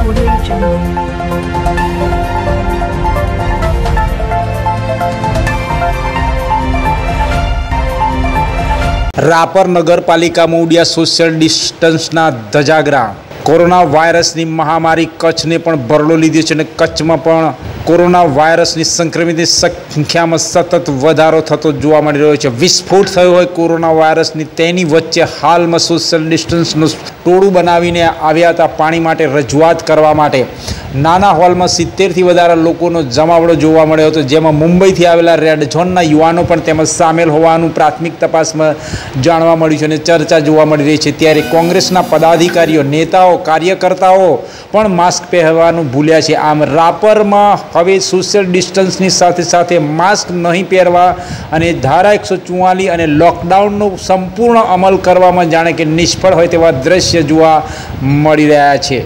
રાપર નગરપાલિકા મોડિયા સોશિયલ ડિસ્ટન્સના ધજાગરા। कोरोना वायरस की महामारी कच्छ ने बरलो लीधो छे। कच्छ में कोरोना वायरस की संक्रमित संख्या में सतत वधारो थतो जोवा मळी रह्यो छे। विस्फोट थयो होय कोरोना वायरस नी, तेनी वच्चे हाल में सोशल डिस्टन्स टोळुं बनावीने आव्या हता पाणी माटे रजूआत करवा माटे। नाना हॉल में 70 थी वधारे लोकोनो जमावड़ो जोवा मळ्यो हतो, जेमां मुंबई थी आवेला रेड झोनना युवानो पण तेमां सामेल होवानुं प्राथमिक तपास में जाणवा मळ्युं छे अने चर्चा जोवा मळी रही छे। त्यारे कोंग्रेसना पदाधिकारीओ, नेताओ, कार्यकर्ताओं पण मास्क पहेरवानुं भूल्या छे। आम रापर में हवे सोशल डिस्टन्सनी साथे साथे मास्क नहीं पहेरवा अने धारा 144 अने लॉकडाउननो संपूर्ण अमल करवामां जाणे के निष्फळ होय तेवा दृश्य जोवा मळी रह्या छे।